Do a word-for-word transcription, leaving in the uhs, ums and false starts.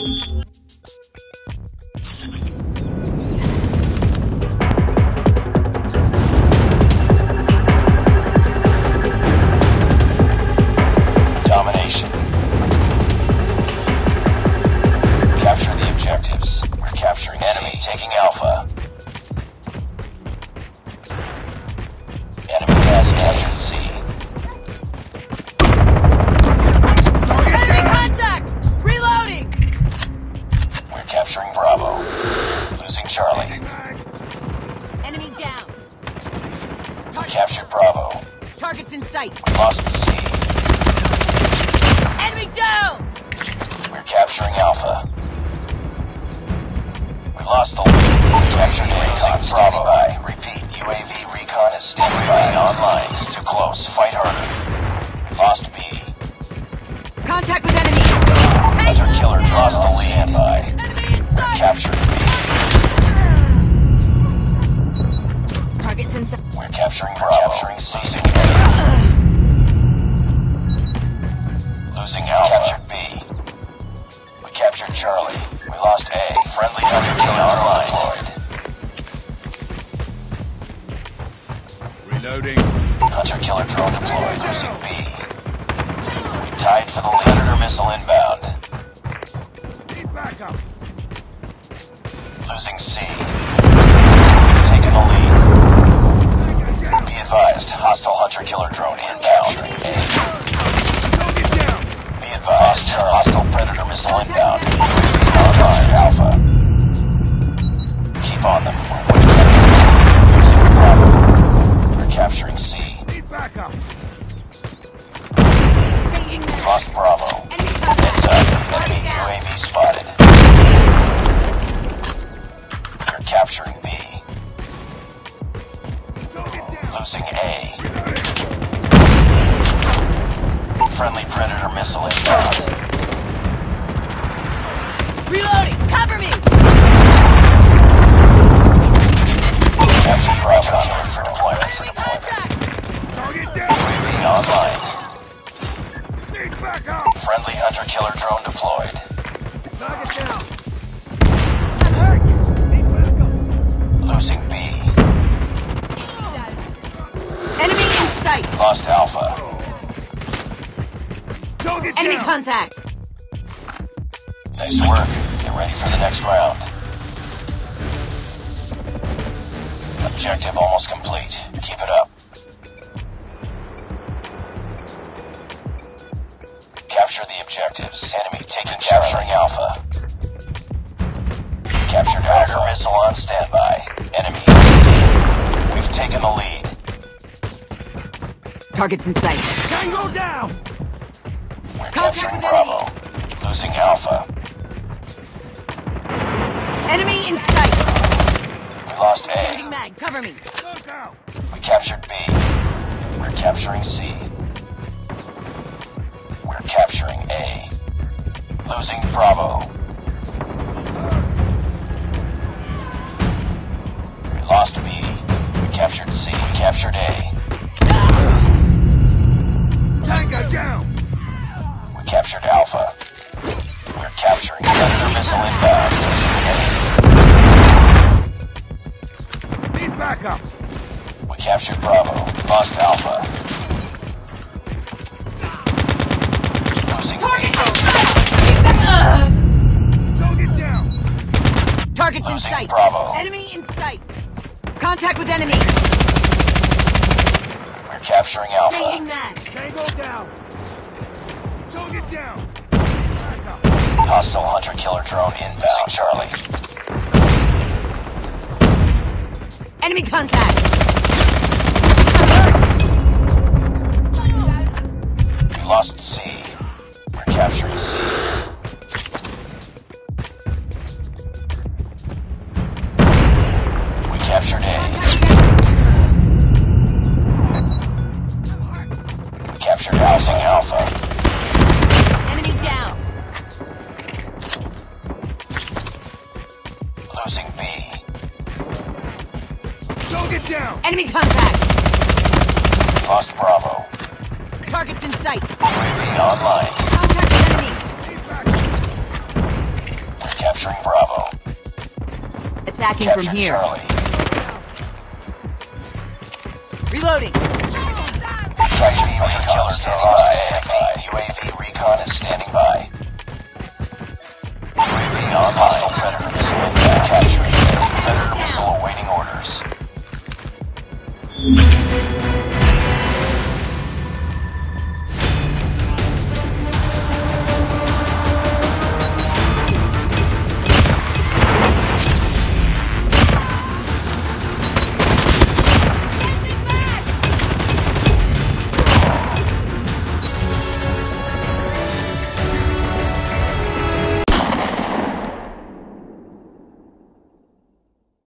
Targets in sight. Tango down! We're capturing Bravo. Losing Alpha. Enemy in sight. We lost A. Changing mag, cover me. We captured B. We're capturing C. We're capturing A. Losing Bravo. We lost B. We captured C. We captured A. Tango down! We captured Alpha. We're capturing Predator missile inbound. Need backup! We captured Bravo. Lost Alpha. Losing B. Target down! Target's in sight. Bravo. Enemy in sight. Contact with enemy. We're capturing Alpha. Taking that. Tango down. Target down. Hostile Hunter Killer drone inbound. Charlie. Enemy contact. We lost C. We're capturing C. We captured A. Losing Alpha. Enemy down. Losing B. Target down. Enemy contact. Lost Bravo. Targets in sight. U A V online. Contact enemy. capturing Bravo. Attacking Capture from here. Charlie. Reloading. Hunter Killers are live.